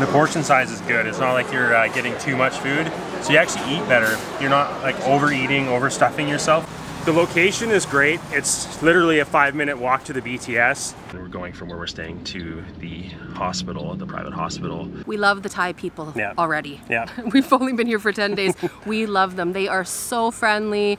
And the portion size is good. It's not like you're getting too much food. So you actually eat better. You're not like overeating, overstuffing yourself. The location is great. It's literally a 5-minute walk to the BTS. We're going from where we're staying to the hospital, the private hospital. We love the Thai people already. Yeah. We've only been here for 10 days. We love them. They are so friendly.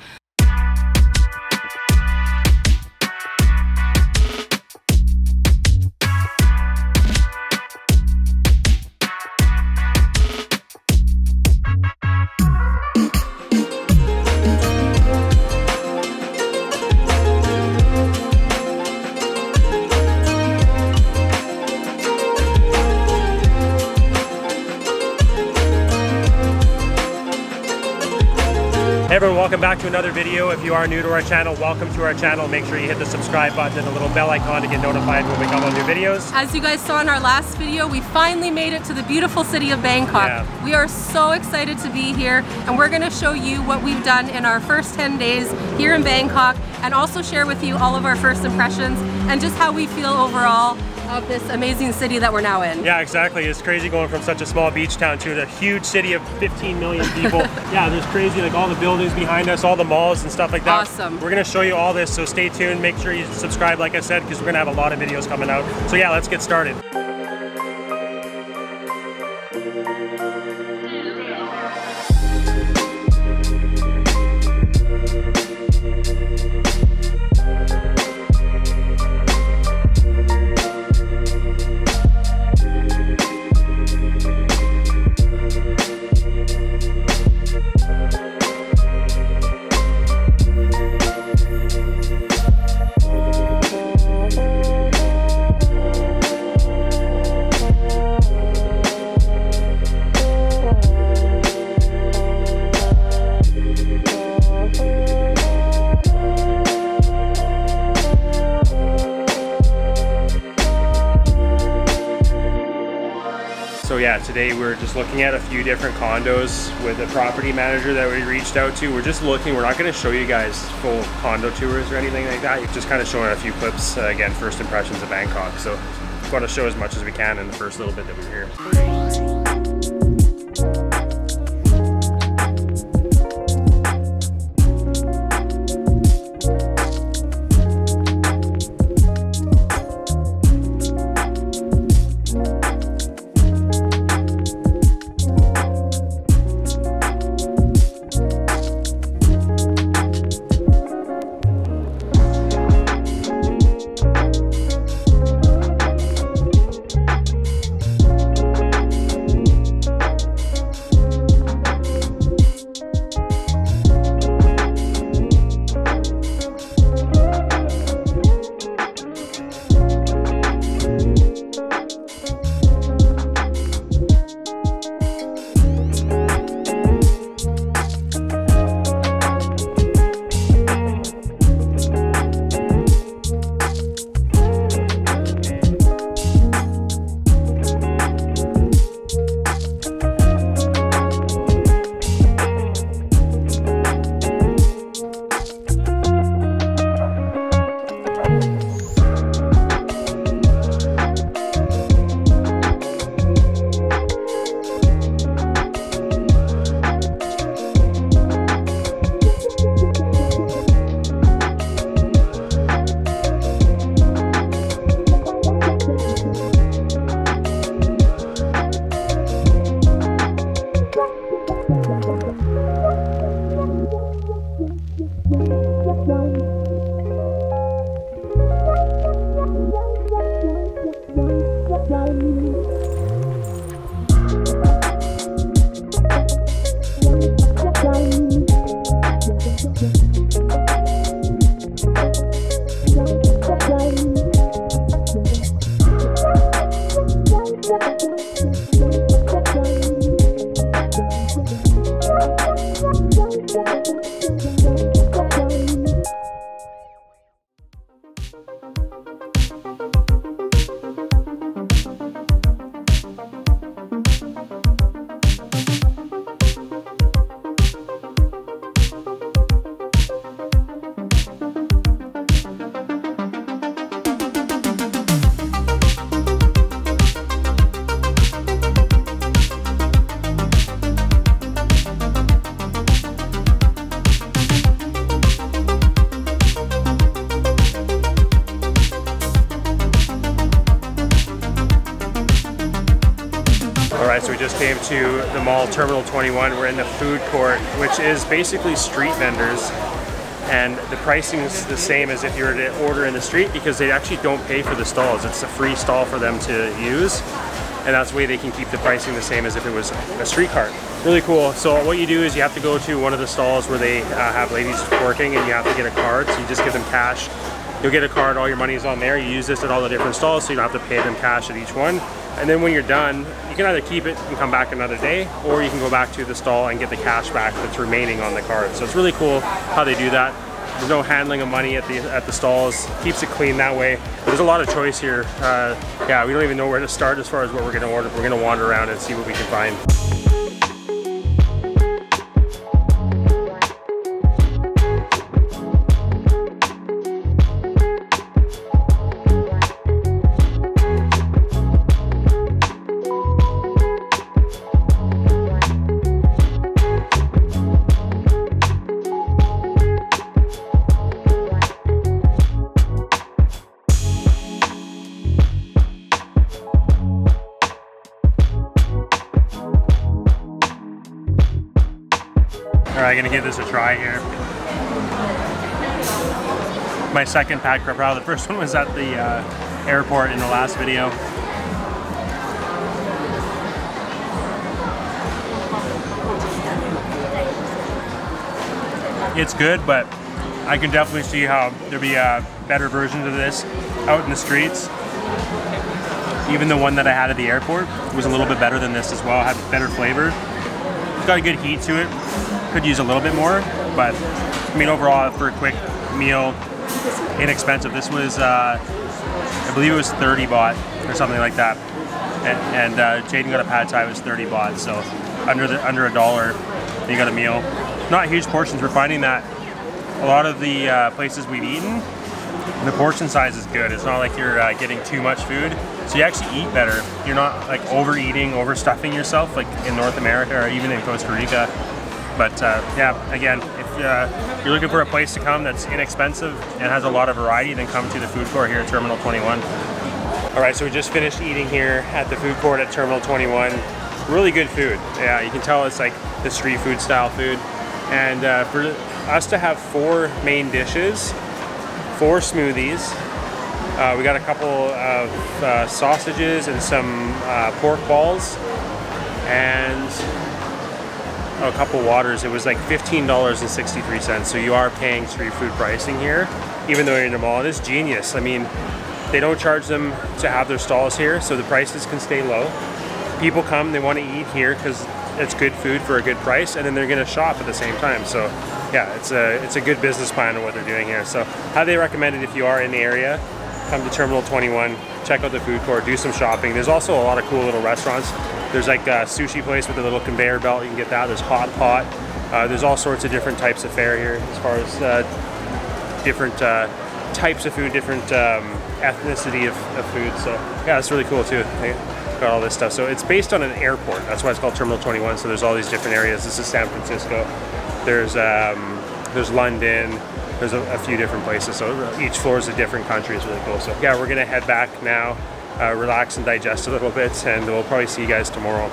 Welcome back to another video. If you are new to our channel, welcome to our channel. Make sure you hit the subscribe button and the little bell icon to get notified when we come on new videos. As you guys saw in our last video, we finally made it to the beautiful city of Bangkok. Yeah. We are so excited to be here, and we're going to show you what we've done in our first 10 days here in Bangkok, and also share with you all of our first impressions and just how we feel overall of this amazing city that we're now in. Yeah, exactly. It's crazy going from such a small beach town to the huge city of 15 million people. Yeah, there's crazy, like all the buildings behind us, all the malls and stuff like that. Awesome. We're gonna show you all this, so stay tuned. Make sure you subscribe, like I said, because we're gonna have a lot of videos coming out. So yeah, let's get started. Today we're just looking at a few different condos with a property manager that we reached out to. We're just looking, we're not going to show you guys full condo tours or anything like that. You're just kind of showing a few clips, again, first impressions of Bangkok. So we want to show as much as we can in the first little bit that we were here. guys. So we just came to the mall, Terminal 21. We're in the food court, which is basically street vendors. And the pricing is the same as if you were to order in the street because they actually don't pay for the stalls. It's a free stall for them to use. And that's the way they can keep the pricing the same as if it was a street cart. Really cool. So what you do is you have to go to one of the stalls where they have ladies working, and you have to get a card. So you just give them cash. You'll get a card, all your money is on there. You use this at all the different stalls, so you don't have to pay them cash at each one. And then when you're done, you can either keep it and come back another day, or you can go back to the stall and get the cash back that's remaining on the card. So it's really cool how they do that. There's no handling of money at the stalls. Keeps it clean that way. There's a lot of choice here. Yeah, we don't even know where to start as far as what we're gonna order. We're gonna wander around and see what we can find. Alright, I'm gonna give this a try here. My second pad krapao. The first one was at the airport in the last video. It's good, but I can definitely see how there'd be better versions of this out in the streets. Even the one that I had at the airport was a little bit better than this as well. It had better flavor. It's got a good heat to it. Could use a little bit more, but I mean overall for a quick meal, inexpensive. This was, I believe it was 30 baht or something like that, and Jaden got a pad thai, it was 30 baht, so under a dollar, you got a meal. Not huge portions. We're finding that a lot of the places we've eaten, the portion size is good. It's not like you're getting too much food, so you actually eat better. You're not like overeating, overstuffing yourself like in North America or even in Costa Rica. But yeah, again, if you're looking for a place to come that's inexpensive and has a lot of variety, then come to the food court here at Terminal 21. All right, so we just finished eating here at the food court at Terminal 21. Really good food. Yeah, you can tell it's like the street food style food. And for us to have 4 main dishes, 4 smoothies, we got a couple of sausages and some pork balls, and a couple waters. It was like $15.63, so you are paying street food pricing here, even though you're in the mall. It is genius. I mean, they don't charge them to have their stalls here, so the prices can stay low. People come, they want to eat here because it's good food for a good price, and then they're going to shop at the same time. So yeah, it's a good business plan on what they're doing here. So highly recommend it if you are in the area. Come to Terminal 21, check out the food court, do some shopping. There's also a lot of cool little restaurants. There's like a sushi place with a little conveyor belt, you can get that. There's hot pot. There's all sorts of different types of fare here as far as different types of food, different ethnicity of food. So yeah, it's really cool too. They got all this stuff. So it's based on an airport. That's why it's called Terminal 21. So there's all these different areas. This is San Francisco. There's London. There's a few different places. So each floor is a different country. It's really cool. So yeah, we're gonna head back now. Relax and digest a little bit, and we'll probably see you guys tomorrow.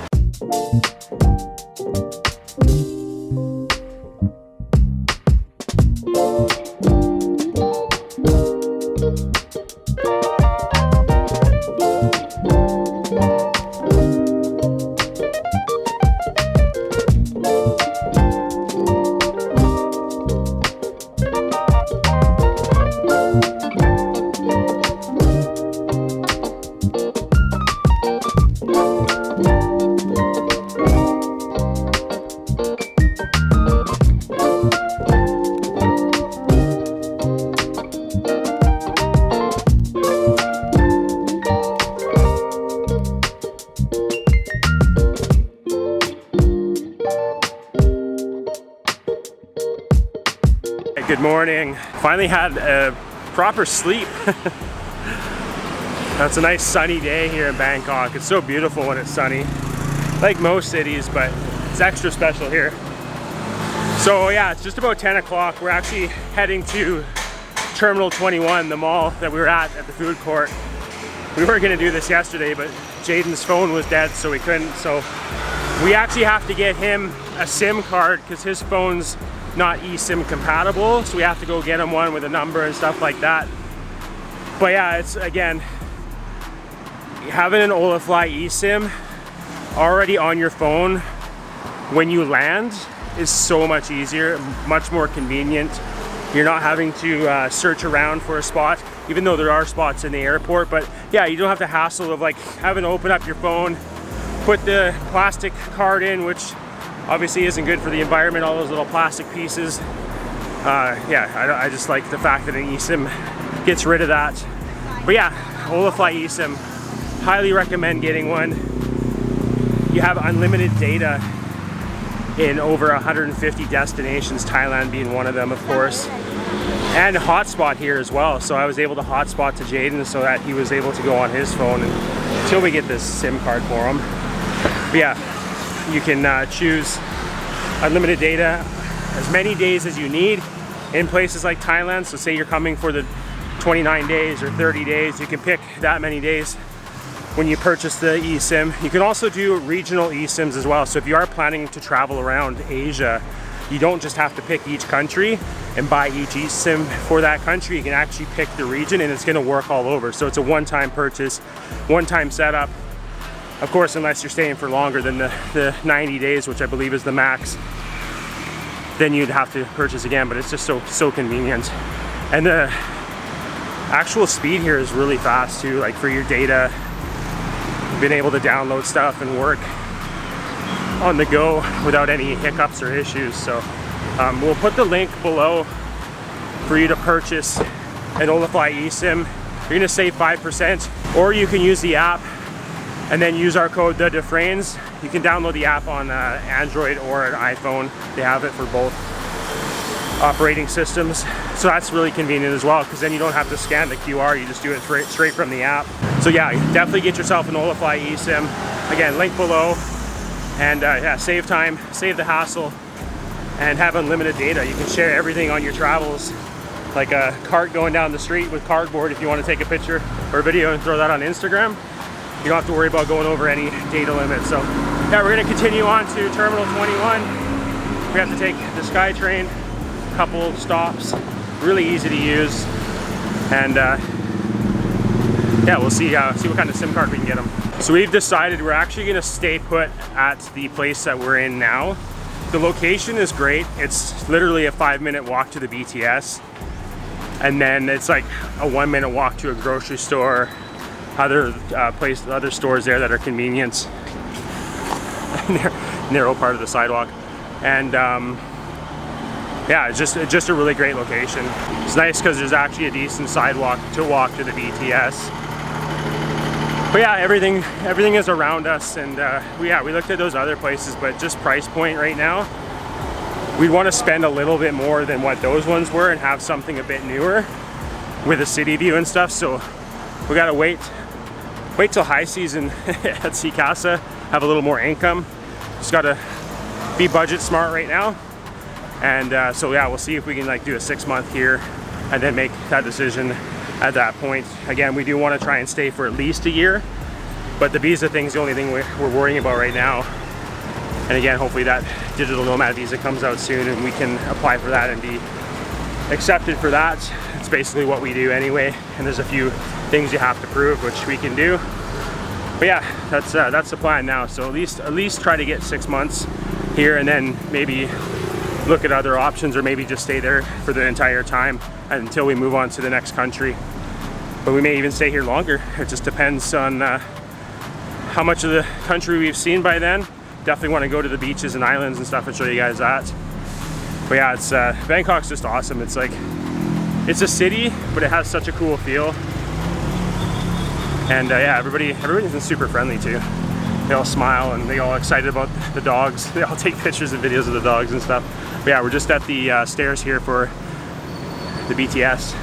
Good morning. Finally had a proper sleep. That's a nice sunny day here in Bangkok. It's so beautiful when it's sunny, like most cities, but it's extra special here. So yeah, it's just about 10 o'clock. We're actually heading to Terminal 21, the mall that we were at the food court. We weren't gonna do this yesterday, but Jaden's phone was dead, so we couldn't. So we actually have to get him a SIM card because his phone's not eSIM compatible. So we have to go get him one with a number and stuff like that. But yeah, it's again, having an Holafly eSIM already on your phone when you land is so much easier, much more convenient. You're not having to search around for a spot, even though there are spots in the airport. But yeah, you don't have the hassle of like having to open up your phone, put the plastic card in, which obviously isn't good for the environment, all those little plastic pieces. Yeah, I just like the fact that an eSIM gets rid of that. But yeah, Holafly eSIM, highly recommend getting one. You have unlimited data in over 150 destinations, Thailand being one of them, of course. And hotspot here as well. So I was able to hotspot to Jaden so that he was able to go on his phone until we get this SIM card for him. But yeah, you can choose unlimited data as many days as you need in places like Thailand. So say you're coming for the 29 days or 30 days, you can pick that many days when you purchase the eSIM. You can also do regional eSIMs as well. So if you are planning to travel around Asia, you don't just have to pick each country and buy each eSIM for that country. You can actually pick the region and it's gonna work all over. So it's a one-time purchase, one-time setup. Of course, unless you're staying for longer than the 90 days, which I believe is the max, then you'd have to purchase again, but it's just so convenient. And the actual speed here is really fast too, like for your data, been able to download stuff and work on the go without any hiccups or issues. So we'll put the link below for you to purchase an Holafly eSIM. You're going to save 5%, or you can use the app and then use our code The Dufresnes. You can download the app on Android or an iPhone. They have it for both operating systems. So that's really convenient as well, because then you don't have to scan the QR, you just do it straight from the app. So yeah, definitely get yourself an Holafly eSIM. Again, link below, and yeah, save time, save the hassle, and have unlimited data. You can share everything on your travels, like a cart going down the street with cardboard if you want to take a picture or a video and throw that on Instagram. You don't have to worry about going over any data limits. So yeah, we're going to continue on to Terminal 21. We have to take the SkyTrain, couple stops, really easy to use, and yeah, we'll see what kind of SIM card we can get him. So we've decided we're actually going to stay put at the place that we're in now. The location is great. It's literally a 5-minute walk to the BTS, and then it's like a 1-minute walk to a grocery store, other stores there that are convenience, narrow part of the sidewalk, and yeah, it's just a really great location. It's nice because there's actually a decent sidewalk to walk to the BTS. But yeah, everything is around us, and we looked at those other places, but just price point right now, we'd want to spend a little bit more than what those ones were and have something a bit newer with a city view and stuff. So we gotta wait till high season at Sikasa, have a little more income. Just gotta be budget smart right now. And so yeah, we'll see if we can like do a 6-month here and then make that decision at that point. Again, we do want to try and stay for at least a year, but the visa thing's the only thing we're worrying about right now. And again, hopefully that digital nomad visa comes out soon and we can apply for that and be accepted for that. It's basically what we do anyway, and there's a few things you have to prove, which we can do. But yeah, that's the plan now. So at least try to get 6 months here, and then maybe look at other options, or maybe just stay there for the entire time until we move on to the next country. But we may even stay here longer. It just depends on how much of the country we've seen by then. Definitely want to go to the beaches and islands and stuff and show you guys that. But yeah, it's Bangkok's just awesome. It's like, it's a city, but it has such a cool feel. And yeah, everybody's been super friendly too. They all smile and they all excited about the dogs. They all take pictures and videos of the dogs and stuff. But yeah, we're just at the stairs here for the BTS.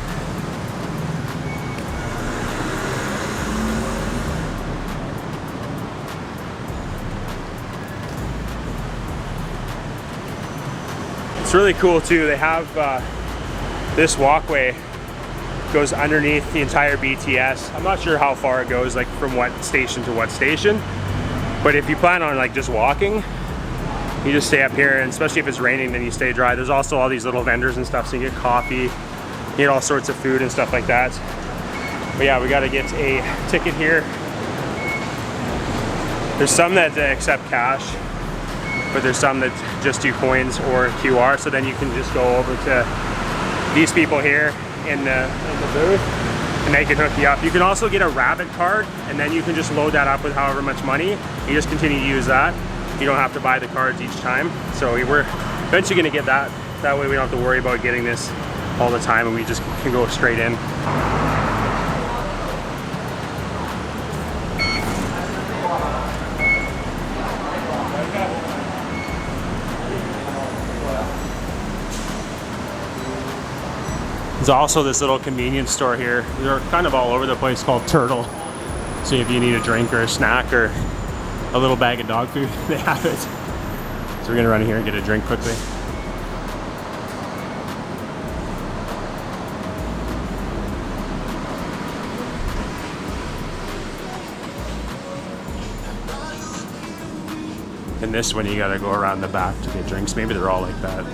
It's really cool too. They have this walkway goes underneath the entire BTS. I'm not sure how far it goes, like from what station to what station, but if you plan on like just walking, you just stay up here, and especially if it's raining, then you stay dry. There's also all these little vendors and stuff, so you get coffee, you get all sorts of food and stuff like that. But yeah, we gotta get a ticket here. There's some that accept cash, but there's some that just do coins or QR, so then you can just go over to these people here in the booth, and they can hook you up. You can also get a rabbit card, and then you can just load that up with however much money. You just continue to use that. You don't have to buy the cards each time. So we're eventually gonna get that. That way we don't have to worry about getting this all the time, and we just can go straight in. There's also this little convenience store here. They're kind of all over the place, called Turtle. So if you need a drink or a snack or a little bag of dog food, they have it. So we're gonna run in here and get a drink quickly. And this one, you gotta go around the back to get drinks. Maybe they're all like that.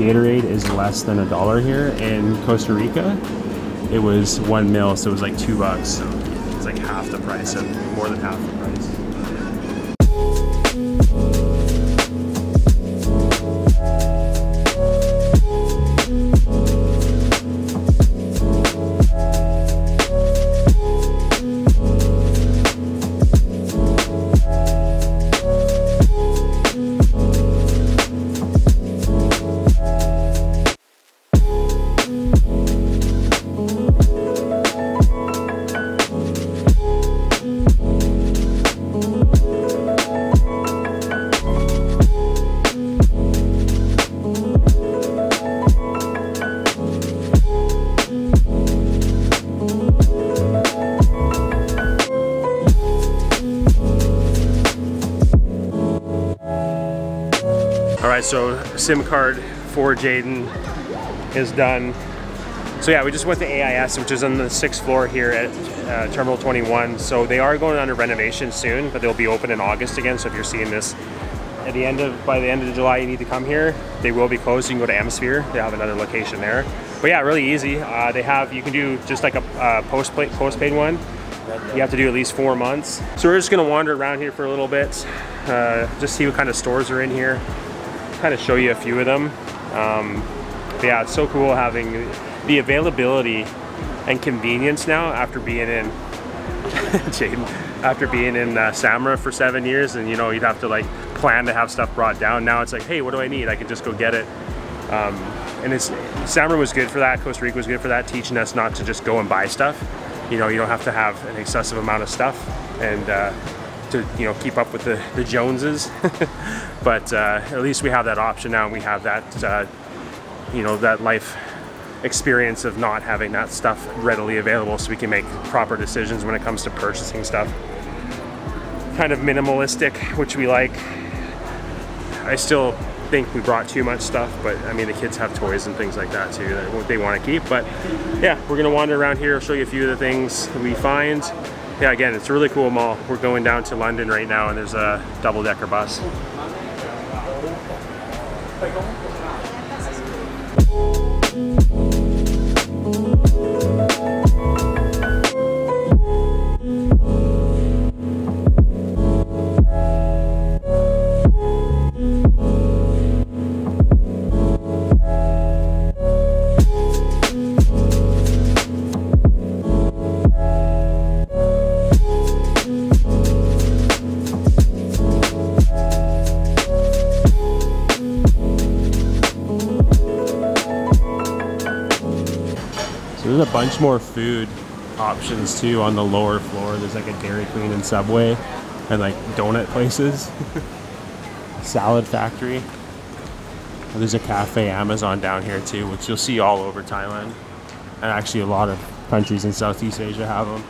Gatorade is less than $1 here. In Costa Rica, it was 1 mil, so it was like $2. So it's like half the price, so more than half the price. So SIM card for Jaden is done. So yeah, we just went to AIS, which is on the 6th floor here at Terminal 21. So they are going under renovation soon, but they'll be open in August again. So if you're seeing this at the end of, by the end of July, you need to come here. They will be closed. You can go to Emsphere. They have another location there. But yeah, really easy. They have, you can do just like a postpaid one. You have to do at least 4 months. So we're just gonna wander around here for a little bit, just see what kind of stores are in here. Kind of show you a few of them. But yeah, it's so cool having the availability and convenience now after being in Jaden, after being in Samra for 7 years, and you know, you'd have to like plan to have stuff brought down. Now it's like, hey, what do I need? I can just go get it. And it's, Samra was good for that. Costa Rica was good for that, teaching us not to just go and buy stuff. You know, you don't have to have an excessive amount of stuff, and to, you know, keep up with the Joneses. But at least we have that option now, and we have that, you know, that life experience of not having that stuff readily available, so we can make proper decisions when it comes to purchasing stuff. Kind of minimalistic, which we like. I still think we brought too much stuff, but I mean, the kids have toys and things like that too that they want to keep. But yeah, we're gonna wander around here, show you a few of the things we find. Yeah, again, it's a really cool mall. We're going down to London right now, and there's a double-decker bus. There's a bunch more food options too on the lower floor. There's like a Dairy Queen and Subway, and like donut places. Salad Factory. And there's a Cafe Amazon down here too, which you'll see all over Thailand. And actually a lot of countries in Southeast Asia have them.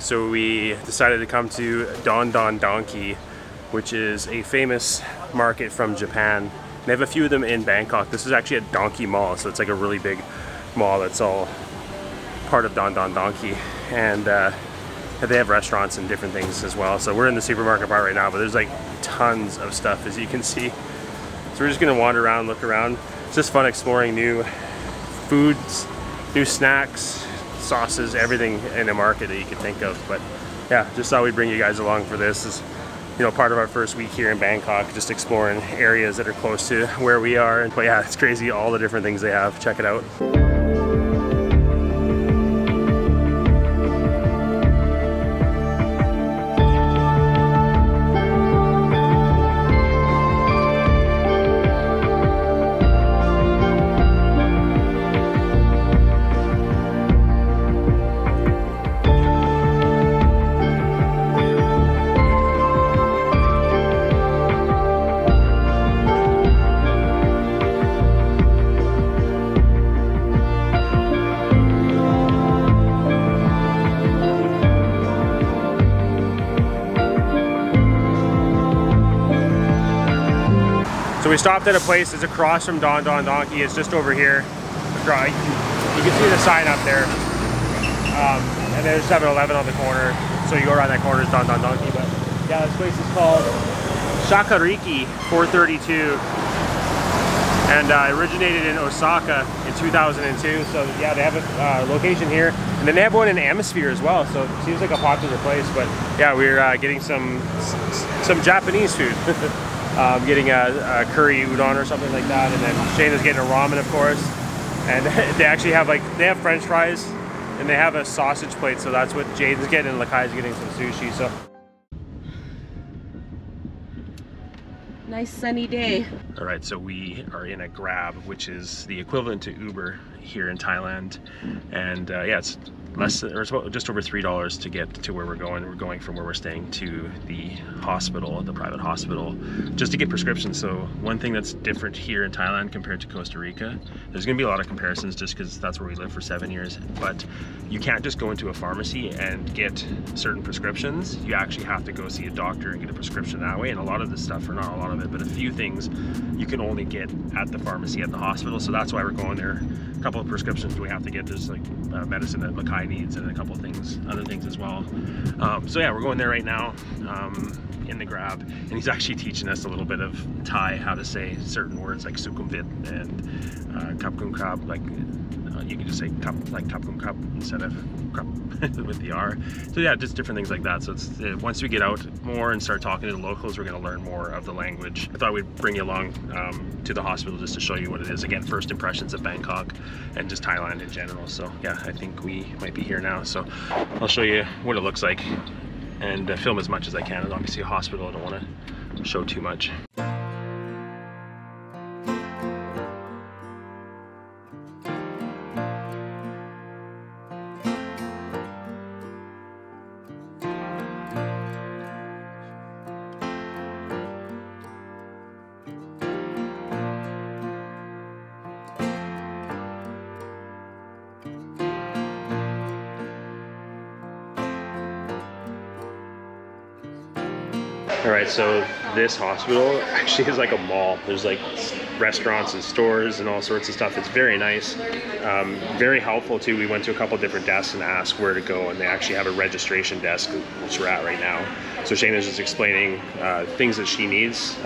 so we decided to come to Don Don Donkey, which is a famous market from Japan. They have a few of them in Bangkok. This is actually a donkey mall, so it's like a really big mall that's all part of Don Don Donkey, and they have restaurants and different things as well. So we're in the supermarket part right now, but there's like tons of stuff, as you can see. So we're just gonna wander around, look around. It's just fun exploring new foods, new snacks, sauces, everything in a market that you can think of. But yeah, just thought we'd bring you guys along for this. It's, you know, part of our first week here in Bangkok, just exploring areas that are close to where we are. But yeah, it's crazy, all the different things they have. Check it out. So we stopped at a place that's across from Don Don Donkey. It's just over here. You can see the sign up there. And there's 7-Eleven on the corner. So you go around that corner, it's Don Don Donkey. But yeah, this place is called Shakariki 432. And it originated in Osaka in 2002. So yeah, they have a location here. And then they have one in Emsphere as well. So it seems like a popular place. But yeah, we're getting some Japanese food. Getting a curry udon or something like that, and then Shayna's getting a ramen, of course. And they actually have like, they have French fries, and they have a sausage plate. So that's what Jaden's getting, and Lakai's getting some sushi. So nice sunny day. All right, so we are in a Grab, which is the equivalent to Uber here in Thailand, and yeah, it's less than, or it's about just over $3 to get to where we're going. We're going from where we're staying to the hospital, the private hospital, just to get prescriptions. So one thing that's different here in Thailand compared to Costa Rica, there's gonna be a lot of comparisons just because that's where we lived for 7 years, but you can't just go into a pharmacy and get certain prescriptions. You actually have to go see a doctor and get a prescription that way. And a lot of this stuff, or not a lot of it, but a few things you can only get at the pharmacy at the hospital. So that's why we're going there. A couple of prescriptions we have to get, just like medicine that Lakai needs, and a couple things, other things as well. So yeah, we're going there right now in the Grab, and he's actually teaching us a little bit of Thai, how to say certain words like Sukhumvit and Kap Kun Kap. Like you can just say Kap, like Kap Kun Kap instead of Kap with the R. So yeah, just different things like that. So it's, once we get out more and start talking to the locals, we're going to learn more of the language. I thought we'd bring you along to the hospital just to show you what it is. Again, first impressions of Bangkok and just Thailand in general. So yeah, I think we might be here now. So I'll show you what it looks like and film as much as I can. It's obviously a hospital, I don't want to show too much. All right, so this hospital actually is like a mall. There's like restaurants and stores and all sorts of stuff. It's very nice, very helpful too. We went to a couple different desks and asked where to go, and they actually have a registration desk, which we're at right now. So Shayna's just explaining things that she needs.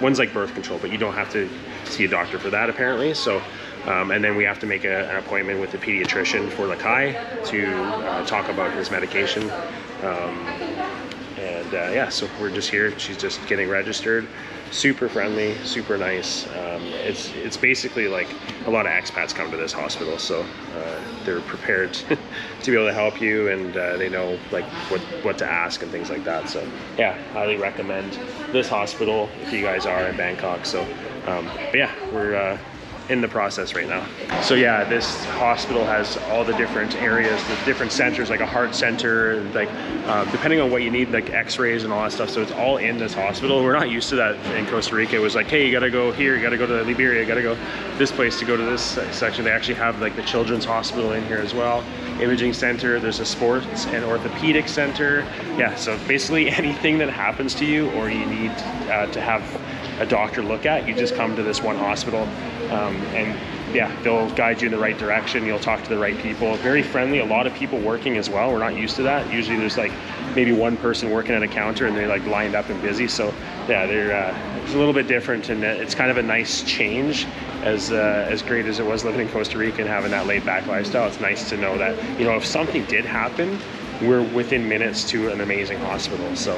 One's like birth control, but you don't have to see a doctor for that apparently. So. And then we have to make an appointment with the pediatrician for Lakai to talk about his medication. Yeah, so we're just here. She's just getting registered. Super friendly, super nice. It's basically like a lot of expats come to this hospital, so they're prepared to be able to help you, and they know like what to ask and things like that. So yeah, highly recommend this hospital if you guys are in Bangkok. So but yeah, we're in the process right now. So yeah, this hospital has all the different areas, the different centers, like a heart center, like depending on what you need, like x-rays and all that stuff. So it's all in this hospital. We're not used to that in Costa Rica. It was like, hey, you gotta go here, you gotta go to Liberia, you gotta go this place to go to this section. They actually have like the children's hospital in here as well, imaging center, there's a sports and orthopedic center. Yeah, so basically anything that happens to you or you need to have a doctor look at, you just come to this one hospital, and yeah, they'll guide you in the right direction. You'll talk to the right people. Very friendly, a lot of people working as well. We're not used to that. Usually there's like maybe one person working at a counter and they're like lined up and busy. So yeah, they're it's a little bit different, and it's kind of a nice change. As great as it was living in Costa Rica and having that laid back lifestyle, it's nice to know that, you know, if something did happen, we're within minutes to an amazing hospital. So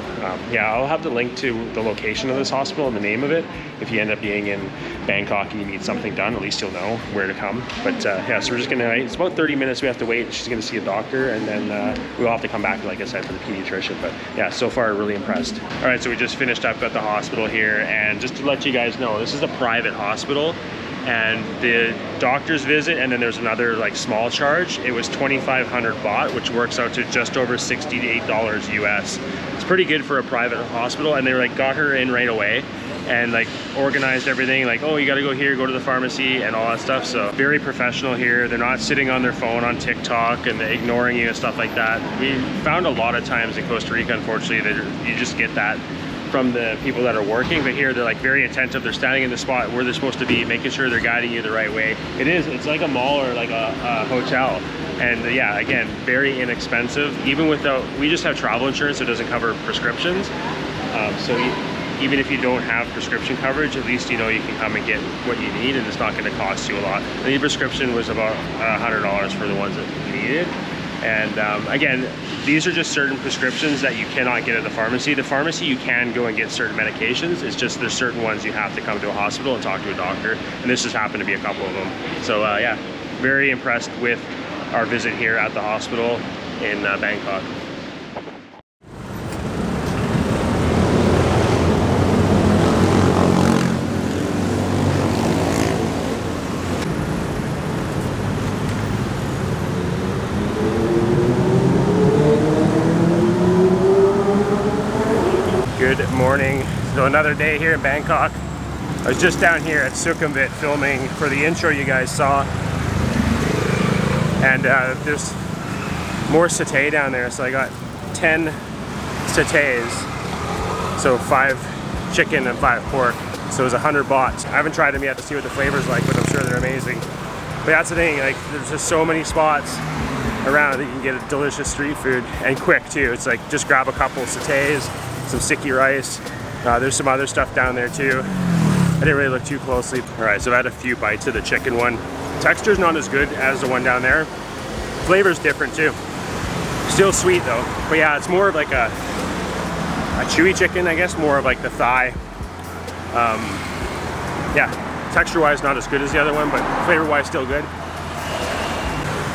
yeah, I'll have the link to the location of this hospital and the name of it. If you end up being in Bangkok and you need something done, at least you'll know where to come. But yeah, so we're just gonna, it's about 30 minutes we have to wait. She's gonna see a doctor, and then we'll have to come back, like I said, for the pediatrician. But yeah, so far really impressed. All right, so we just finished up at the hospital here, and just to let you guys know, this is a private hospital. And the doctor's visit, and then there's another like small charge. It was 2,500 baht, which works out to just over $68 US. It's pretty good for a private hospital. And they like got her in right away and like organized everything. Like, oh, you gotta go here, go to the pharmacy and all that stuff. So very professional here. They're not sitting on their phone on TikTok and ignoring you and stuff like that. We found a lot of times in Costa Rica, unfortunately, that you just get that from the people that are working, but here they're like very attentive. They're standing in the spot where they're supposed to be, making sure they're guiding you the right way. It's like a mall or like a hotel. And yeah, again, very inexpensive. Even without, we just have travel insurance, so it doesn't cover prescriptions. Even if you don't have prescription coverage, at least you know you can come and get what you need, and it's not gonna cost you a lot. And the prescription was about $100 for the ones that you needed. And again, these are just certain prescriptions that you cannot get at the pharmacy. The pharmacy, you can go and get certain medications. It's just there's certain ones you have to come to a hospital and talk to a doctor. And this just happened to be a couple of them. So yeah, very impressed with our visit here at the hospital in Bangkok. Morning. So another day here in Bangkok. I was just down here at Sukhumvit filming for the intro you guys saw, and there's more satay down there, so I got 10 satays, so 5 chicken and 5 pork, so it was 100 baht. I haven't tried them yet to see what the flavor's like, but I'm sure they're amazing. But that's the thing, like there's just so many spots around that you can get a delicious street food, and quick too. It's like just grab a couple satays, some sticky rice. There's some other stuff down there too. I didn't really look too closely. All right, so I've had a few bites of the chicken one. Texture's not as good as the one down there. Flavor's different too. Still sweet though. But yeah, it's more of like a chewy chicken, I guess, more of like the thigh. Yeah, texture-wise not as good as the other one, but flavor-wise still good.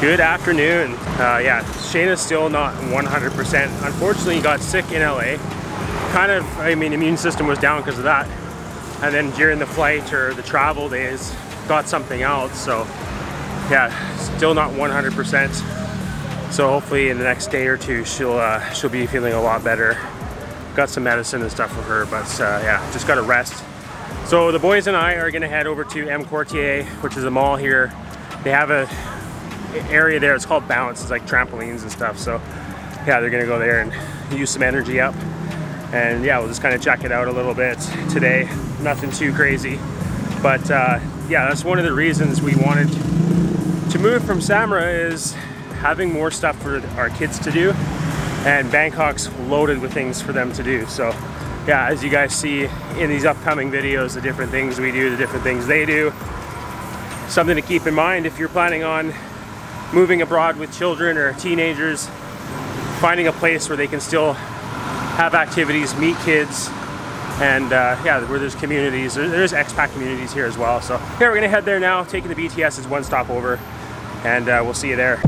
Good afternoon. Yeah, Shayna's still not 100%. Unfortunately, got sick in LA. Kind of, I mean, immune system was down because of that, and then during the flight or the travel days got something else. So yeah, still not 100%, so hopefully in the next day or two she'll be feeling a lot better. Got some medicine and stuff for her, but yeah, just gotta rest. So the boys and I are gonna head over to Em Quartier, which is a mall here. They have a area there, it's called Balance. It's like trampolines and stuff, so yeah, they're gonna go there and use some energy up. And yeah, we'll just kind of check it out a little bit today. Nothing too crazy. But yeah, that's one of the reasons we wanted to move from Samra, is having more stuff for our kids to do. And Bangkok's loaded with things for them to do. So yeah, as you guys see in these upcoming videos, the different things we do, the different things they do. Something to keep in mind if you're planning on moving abroad with children or teenagers, finding a place where they can still have activities, meet kids, and yeah, where there's communities. There's expat communities here as well. So yeah, we're gonna head there now, taking the BTS as one stop over, and we'll see you there.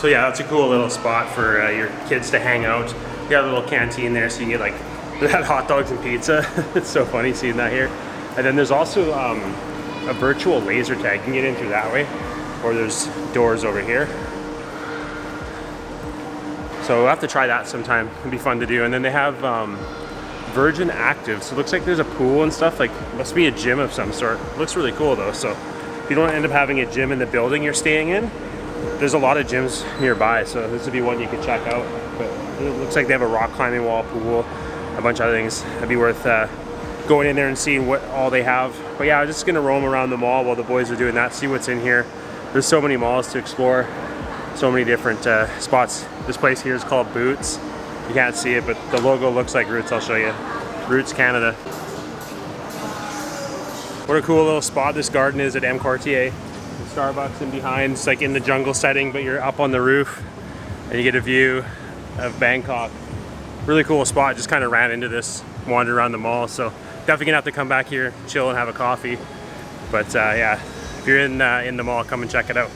So yeah, that's a cool little spot for your kids to hang out. You got a little canteen there, so you can get like that hot dogs and pizza. It's so funny seeing that here. And then there's also a virtual laser tag. You can get in through that way, or there's doors over here. So we'll have to try that sometime. It'd be fun to do. And then they have Virgin Active. So it looks like there's a pool and stuff. Like, must be a gym of some sort. It looks really cool though. So if you don't end up having a gym in the building you're staying in, there's a lot of gyms nearby. So this would be one you could check out. But it looks like they have a rock climbing wall, pool, a bunch of other things. It'd be worth going in there and seeing what all they have. But yeah, I'm just gonna roam around the mall while the boys are doing that, see what's in here. There's so many malls to explore. So many different spots. This place here is called Boots. You can't see it, but the logo looks like Roots. I'll show you. Roots Canada. What a cool little spot this garden is at Em Quartier. The Starbucks in behind. It's like in the jungle setting, but you're up on the roof and you get a view of Bangkok. Really cool spot. Just kind of ran into this, wandered around the mall. So definitely gonna have to come back here, chill and have a coffee. But yeah, if you're in the mall, come and check it out.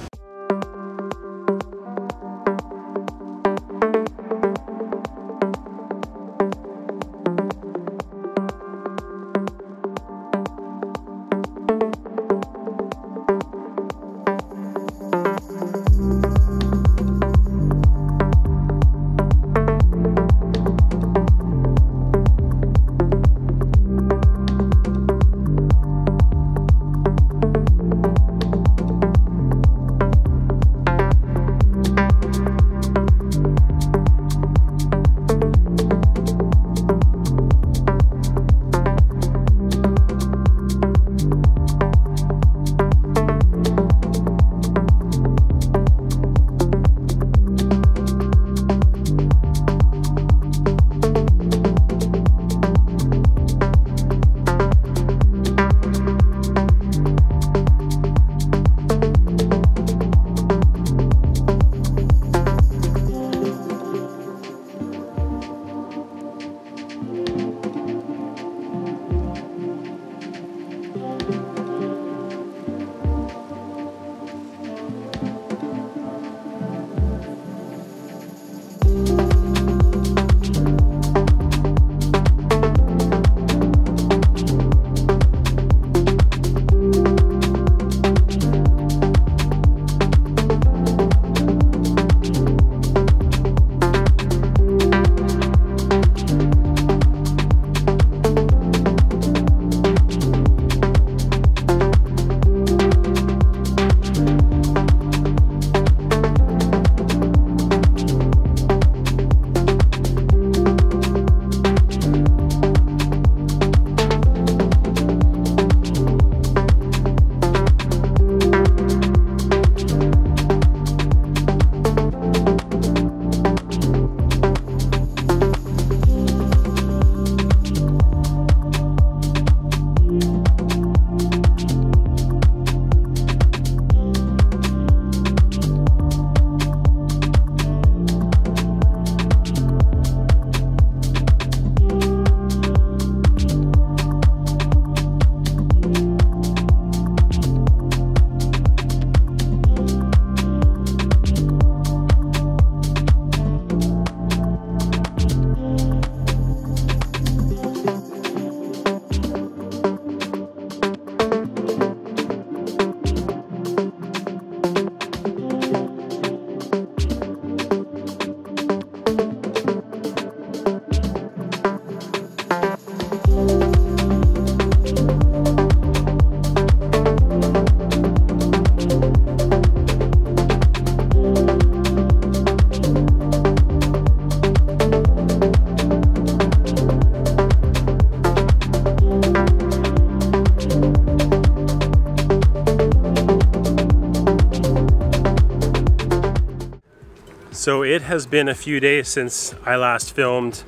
So it has been a few days since I last filmed.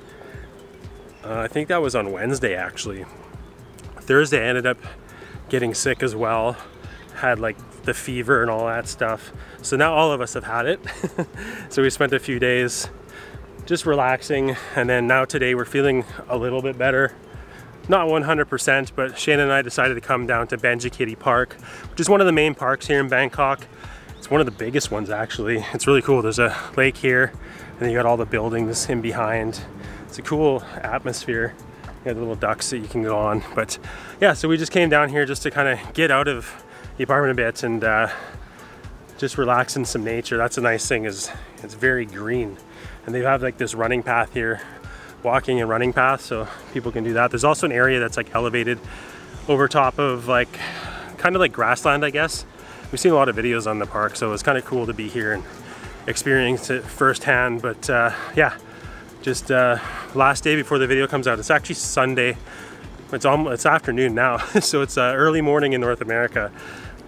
I think that was on Wednesday actually. Thursday I ended up getting sick as well. Had like the fever and all that stuff. So now all of us have had it. So we spent a few days just relaxing, and then now today we're feeling a little bit better. Not 100%, but Shane and I decided to come down to Benjakitti Park, which is one of the main parks here in Bangkok. It's one of the biggest ones, actually. It's really cool. There's a lake here, and then you got all the buildings in behind. It's a cool atmosphere. You got the little ducks that you can go on. But yeah, so we just came down here just to kind of get out of the apartment a bit and just relax in some nature. That's a nice thing, is it's very green. And they have like this running path here, walking and running path, so people can do that. There's also an area that's like elevated over top of like, kind of like grassland, I guess. We've seen a lot of videos on the park, so it's kind of cool to be here and experience it firsthand. But yeah, just last day before the video comes out. It's actually Sunday. It's afternoon now, so it's early morning in North America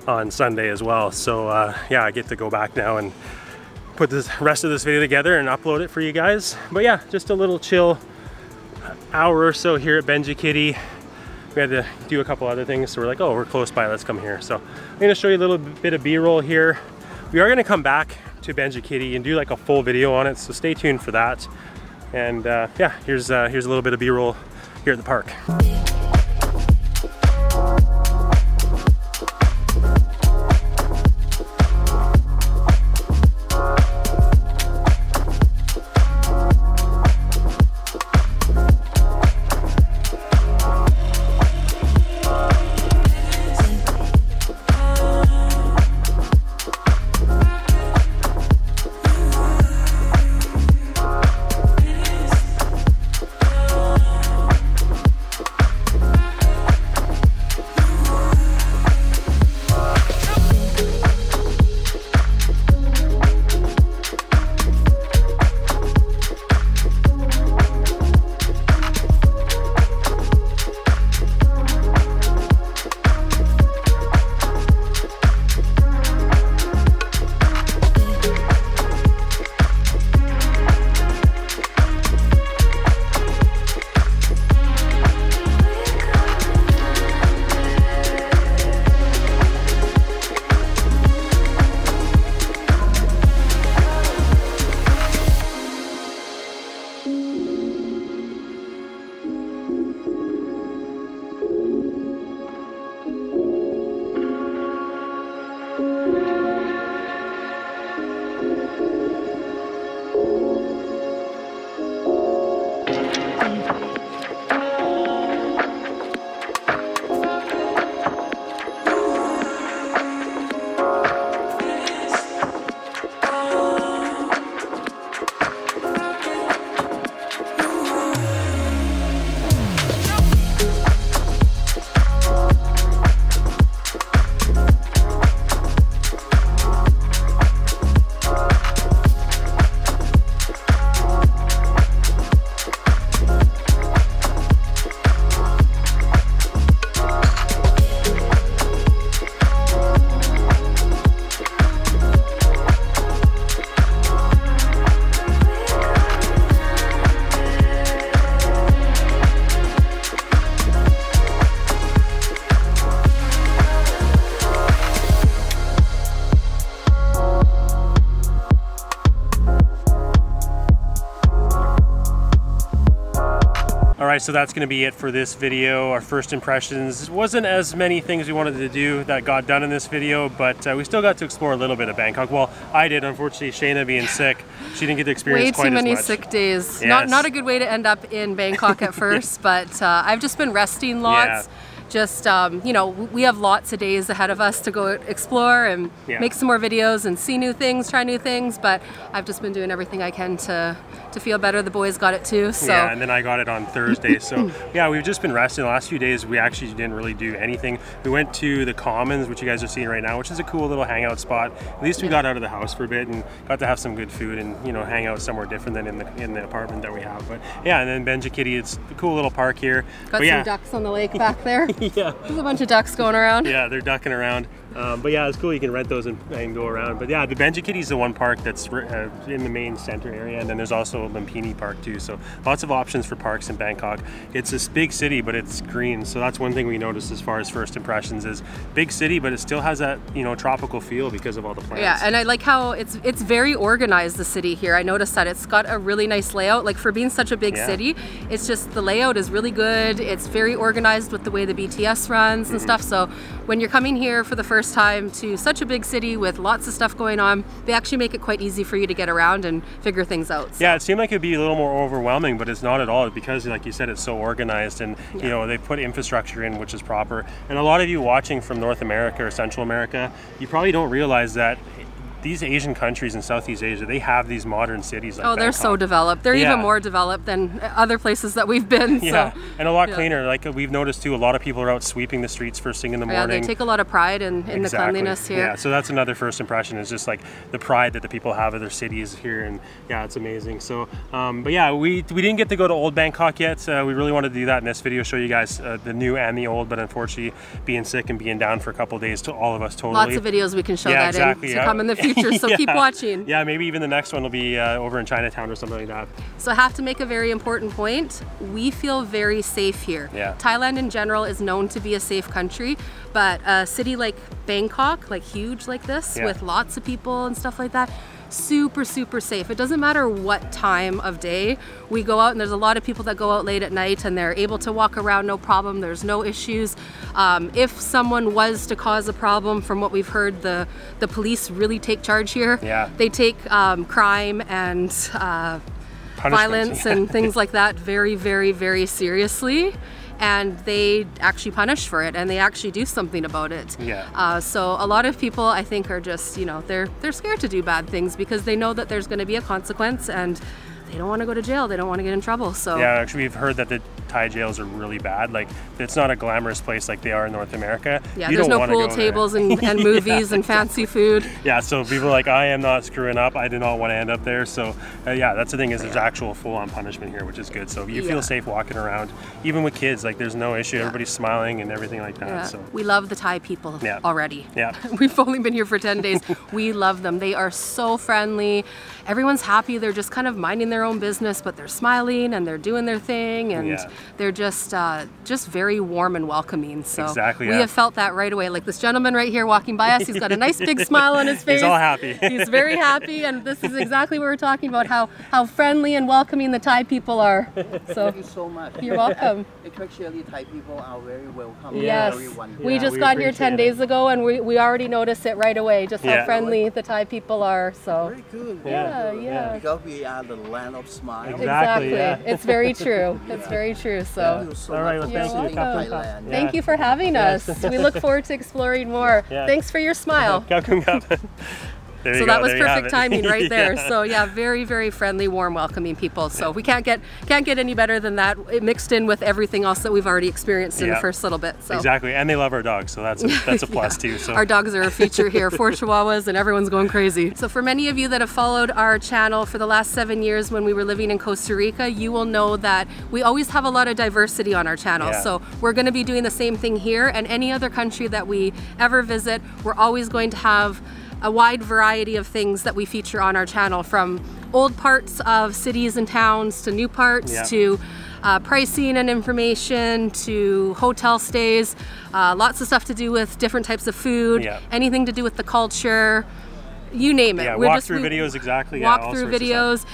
on Sunday as well. So yeah, I get to go back now and put the rest of this video together and upload it for you guys. But yeah, just a little chill hour or so here at Benjakitti. We had to do a couple other things, so we're like, oh, we're close by, let's come here. So I'm gonna show you a little bit of B-roll here. We are gonna come back to Benjakitti and do like a full video on it, so stay tuned for that. And yeah, here's a little bit of B-roll here at the park. So that's going to be it for this video. Our first impressions. Wasn't as many things we wanted to do that got done in this video, but we still got to explore a little bit of Bangkok. Well, I did. Unfortunately, Shayna being sick, she didn't get to experience quite as much. Way too many sick days. Yes. Not a good way to end up in Bangkok at first, but I've just been resting lots. Yeah. Just, you know, we have lots of days ahead of us to go explore and make some more videos and see new things, try new things, but I've just been doing everything I can to feel better. The boys got it too, so. Yeah, and then I got it on Thursday, so yeah, we've just been resting. The last few days, we actually didn't really do anything. We went to The Commons, which you guys are seeing right now, which is a cool little hangout spot. At least we got out of the house for a bit and got to have some good food and, you know, hang out somewhere different than in the apartment that we have. But yeah, and then Benjakitti, it's a cool little park here. Got some ducks on the lake back there. Yeah. There's a bunch of ducks going around. Yeah, they're ducking around. But yeah, it's cool. You can rent those and go around. But yeah, the Benjakitti is the one park that's in the main center area. And then there's also Lumpini Park too. So lots of options for parks in Bangkok. It's this big city, but it's green. So that's one thing we noticed as far as first impressions is big city, but it still has that, you know, tropical feel because of all the plants. Yeah, and I like how it's very organized, the city here. I noticed that it's got a really nice layout. Like for being such a big city, it's just the layout is really good. It's very organized with the way the BTS runs and stuff. So when you're coming here for the first first time to such a big city with lots of stuff going on, they actually make it quite easy for you to get around and figure things out. So. Yeah, it seemed like it would be a little more overwhelming, but it's not at all, because like you said, it's so organized, and you know, they put infrastructure in which is proper. And a lot of you watching from North America or Central America, you probably don't realize that these Asian countries in Southeast Asia, they have these modern cities like Bangkok. They're so developed. They're even more developed than other places that we've been. Yeah, so. And a lot cleaner. Like we've noticed too, a lot of people are out sweeping the streets first thing in the morning. Yeah, they take a lot of pride in the cleanliness here. Yeah, so that's another first impression, is just like the pride that the people have of their cities here, and yeah, it's amazing. So, but yeah, we didn't get to go to Old Bangkok yet. We really wanted to do that in this video, show you guys the new and the old, but unfortunately, being sick and being down for a couple of days to all of us totally. Lots of videos we can show that in. So come in the future. So keep watching. Yeah, maybe even the next one will be over in Chinatown or something like that. So I have to make a very important point. We feel very safe here. Yeah. Thailand in general is known to be a safe country, but a city like Bangkok, like huge like this, with lots of people and stuff like that, super, super safe. It doesn't matter what time of day we go out, and there's a lot of people that go out late at night and they're able to walk around, no problem. There's no issues. If someone was to cause a problem, from what we've heard, the police really take charge here. Yeah. They take crime and violence and things like that very, very, very seriously. And they actually punish for it, and they actually do something about it. Yeah. So a lot of people, I think, are just, you know, they're scared to do bad things because they know that there's going to be a consequence, and they don't want to go to jail. They don't want to get in trouble. So yeah, actually, we've heard that the Thai jails are really bad. Like, it's not a glamorous place like they are in North America. Yeah, there's no pool tables and movies and fancy food. Yeah, so people are like, I am not screwing up. I do not want to end up there. So yeah, that's the thing, is there's actual full-on punishment here, which is good. So you feel safe walking around, even with kids. Like, there's no issue. Everybody's smiling and everything like that. So we love the Thai people already. Yeah, we've only been here for 10 days. We love them. They are so friendly. Everyone's happy. They're just kind of minding their own business, but they're smiling and they're doing their thing, and they're just very warm and welcoming. So we have felt that right away. Like this gentleman right here walking by us, he's got a nice big smile on his face. He's all happy. He's very happy, and this is exactly what we're talking about, how friendly and welcoming the Thai people are. So thank you so much. You're welcome. Actually, Thai people are very welcoming. Yes. Very wonderful. We just got here 10 days ago, and we already noticed it right away, just how friendly the Thai people are. So very good. Yeah. Because we are the land of smiles. Exactly. It's very true. It's very true. So, all right, well, thank you. Thank you for having us. We look forward to exploring more. Thanks for your smile. So that was perfect timing right there. So yeah, very, very friendly, warm, welcoming people. So we can't get any better than that. It mixed in with everything else that we've already experienced in the first little bit. So. Exactly, and they love our dogs, so that's a plus too. So. Our dogs are a feature here, 4 Chihuahuas, and everyone's going crazy. So for many of you that have followed our channel for the last 7 years when we were living in Costa Rica, you will know that we always have a lot of diversity on our channel. Yeah. So we're going to be doing the same thing here, and any other country that we ever visit, we're always going to have a wide variety of things that we feature on our channel, from old parts of cities and towns to new parts to pricing and information to hotel stays, lots of stuff to do with different types of food, anything to do with the culture. You name it. Yeah, walk-through videos,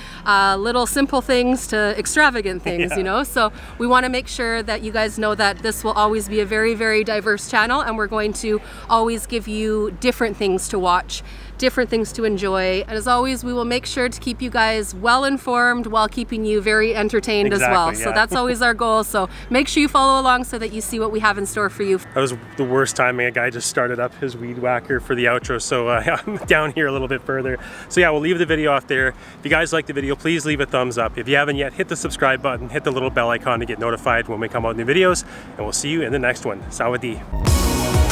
little simple things to extravagant things, you know. So we want to make sure that you guys know that this will always be a very, very diverse channel, and we're going to always give you different things to watch, different things to enjoy. And as always, we will make sure to keep you guys well informed while keeping you very entertained as well. So that's always our goal. So make sure you follow along so that you see what we have in store for you. That was the worst timing. A guy just started up his weed whacker for the outro. So I'm down here a little bit further. So yeah, we'll leave the video off there. If you guys like the video, please leave a thumbs up. If you haven't yet, hit the subscribe button, hit the little bell icon to get notified when we come out with new videos. And we'll see you in the next one. Sawadee.